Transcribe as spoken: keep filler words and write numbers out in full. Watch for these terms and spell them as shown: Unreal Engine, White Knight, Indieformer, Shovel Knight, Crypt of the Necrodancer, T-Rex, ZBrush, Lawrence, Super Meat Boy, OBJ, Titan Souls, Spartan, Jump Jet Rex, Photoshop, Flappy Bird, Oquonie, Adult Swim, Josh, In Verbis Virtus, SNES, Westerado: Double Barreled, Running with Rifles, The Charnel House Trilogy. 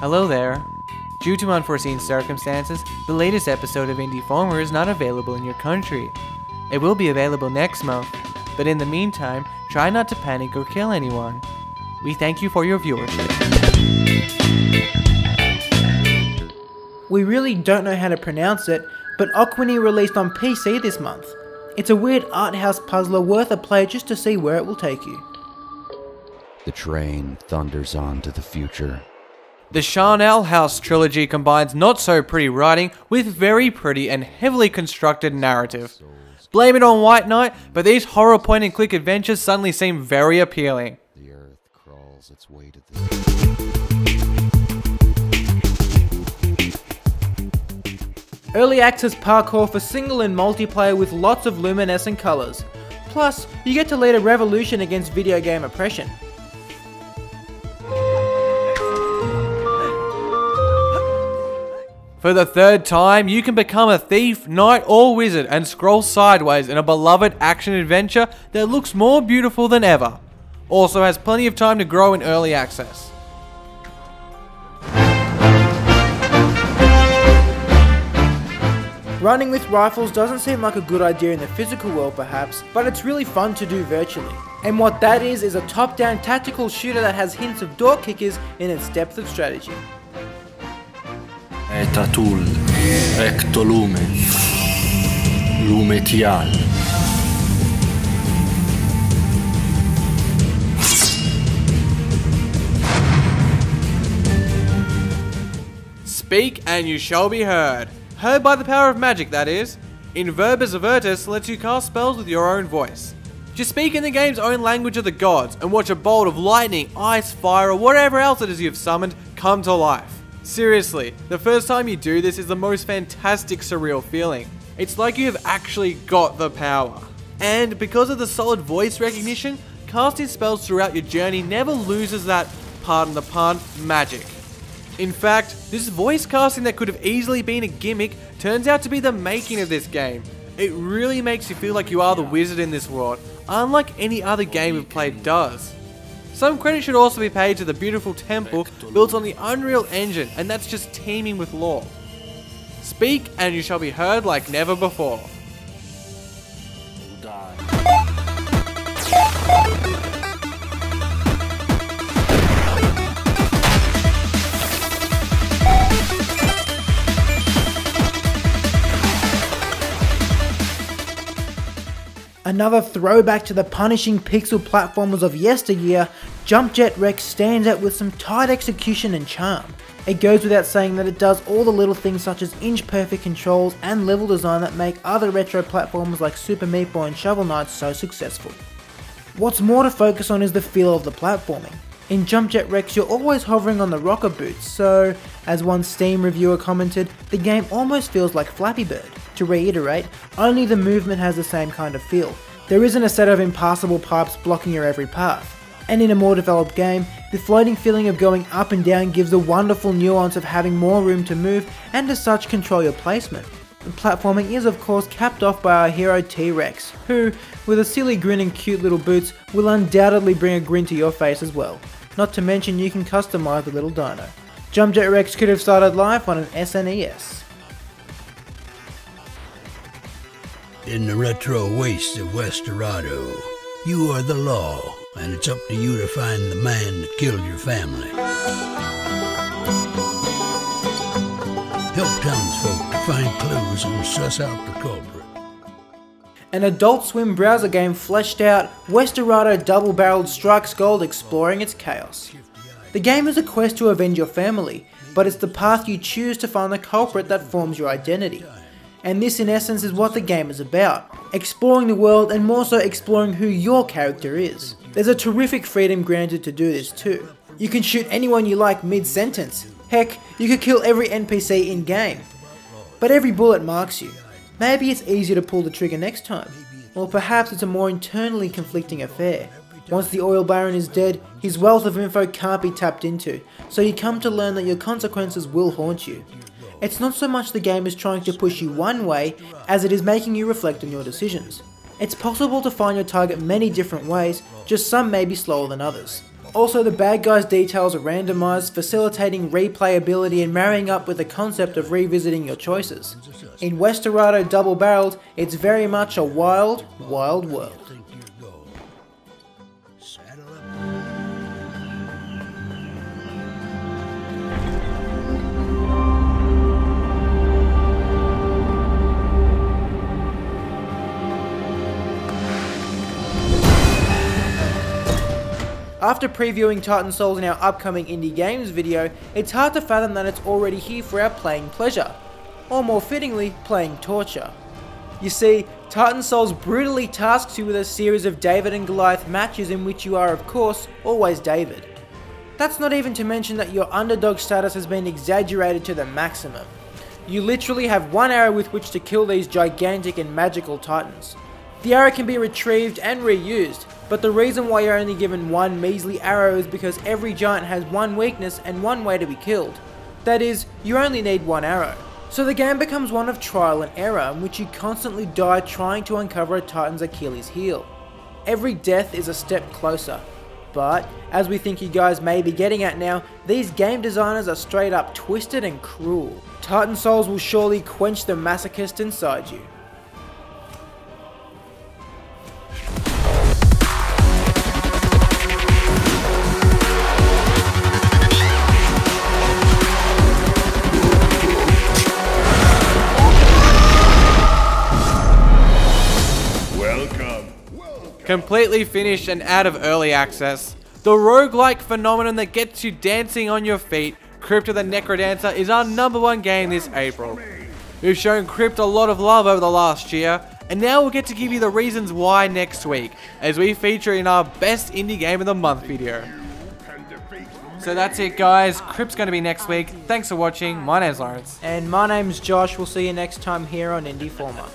Hello there. Due to unforeseen circumstances, the latest episode of Indieformer is not available in your country. It will be available next month, but in the meantime, try not to panic or kill anyone. We thank you for your viewership. We really don't know how to pronounce it, but Oquonie released on P C this month. It's a weird art house puzzler worth a play just to see where it will take you. The train thunders on to the future. The Charnel House Trilogy combines not-so-pretty writing with very pretty and heavily constructed narrative. Blame it on White Knight, but these horror point-and-click adventures suddenly seem very appealing. The earth crawls its way to the... Early access parkour for single and multiplayer with lots of luminescent colours. Plus, you get to lead a revolution against video game oppression. For the third time, you can become a thief, knight, or wizard and scroll sideways in a beloved action adventure that looks more beautiful than ever. Also has plenty of time to grow in early access. Running with rifles doesn't seem like a good idea in the physical world perhaps, but it's really fun to do virtually. And what that is is a top-down tactical shooter that has hints of door kickers in its depth of strategy. Etatul, ectolume, lumetial. Speak and you shall be heard. Heard by the power of magic, that is. In Verbis Virtus lets you cast spells with your own voice. Just speak in the game's own language of the gods and watch a bolt of lightning, ice, fire, or whatever else it is you've summoned come to life. Seriously, the first time you do this is the most fantastic surreal feeling. It's like you have actually got the power. And because of the solid voice recognition, casting spells throughout your journey never loses that, pardon the pun, magic. In fact, this voice casting that could have easily been a gimmick turns out to be the making of this game. It really makes you feel like you are the wizard in this world, unlike any other game we've played does. Some credit should also be paid to the beautiful temple built on the Unreal Engine, and that's just teeming with lore. Speak and you shall be heard like never before. Another throwback to the punishing pixel platformers of yesteryear, Jump Jet Rex stands out with some tight execution and charm. It goes without saying that it does all the little things such as inch-perfect controls and level design that make other retro platformers like Super Meat Boy and Shovel Knight so successful. What's more to focus on is the feel of the platforming. In Jump Jet Rex you're always hovering on the rocker boots, so, as one Steam reviewer commented, the game almost feels like Flappy Bird. To reiterate, only the movement has the same kind of feel. There isn't a set of impassable pipes blocking your every path. And in a more developed game, the floating feeling of going up and down gives a wonderful nuance of having more room to move and as such control your placement. The platforming is of course capped off by our hero T-Rex, who, with a silly grin and cute little boots, will undoubtedly bring a grin to your face as well. Not to mention you can customize the little dino. Jump Jet Rex could have started life on an S N E S. In the retro wastes of Westerado, you are the law, and it's up to you to find the man that killed your family. Help townsfolk to find clues and suss out the culprit. An Adult Swim browser game fleshed out, Westerado Double Barreled strikes gold exploring its chaos. The game is a quest to avenge your family, but it's the path you choose to find the culprit that forms your identity. And this in essence is what the game is about, exploring the world and more so exploring who your character is. There's a terrific freedom granted to do this too. You can shoot anyone you like mid-sentence, heck, you could kill every N P C in game. But every bullet marks you. Maybe it's easier to pull the trigger next time, or perhaps it's a more internally conflicting affair. Once the oil baron is dead, his wealth of info can't be tapped into, so you come to learn that your consequences will haunt you. It's not so much the game is trying to push you one way, as it is making you reflect on your decisions. It's possible to find your target many different ways, just some may be slower than others. Also, the bad guys' details are randomized, facilitating replayability and marrying up with the concept of revisiting your choices. In Westerado Double Barreled, it's very much a wild, wild world. After previewing Titan Souls in our upcoming indie games video, it's hard to fathom that it's already here for our playing pleasure, or more fittingly, playing torture. You see, Titan Souls brutally tasks you with a series of David and Goliath matches in which you are, of course, always David. That's not even to mention that your underdog status has been exaggerated to the maximum. You literally have one arrow with which to kill these gigantic and magical titans. The arrow can be retrieved and reused, but the reason why you're only given one measly arrow is because every giant has one weakness and one way to be killed. That is, you only need one arrow. So the game becomes one of trial and error in which you constantly die trying to uncover a Titan's Achilles heel. Every death is a step closer. But, as we think you guys may be getting at now, these game designers are straight up twisted and cruel. Titan Souls will surely quench the masochist inside you. Completely finished and out of early access, the roguelike phenomenon that gets you dancing on your feet, Crypt of the Necrodancer is our number one game this April. We've shown Crypt a lot of love over the last year, and now we'll get to give you the reasons why next week, as we feature in our best indie game of the month video. So that's it guys, Crypt's going to be next week, thanks for watching, my name's Lawrence. And my name's Josh, we'll see you next time here on Indieformer.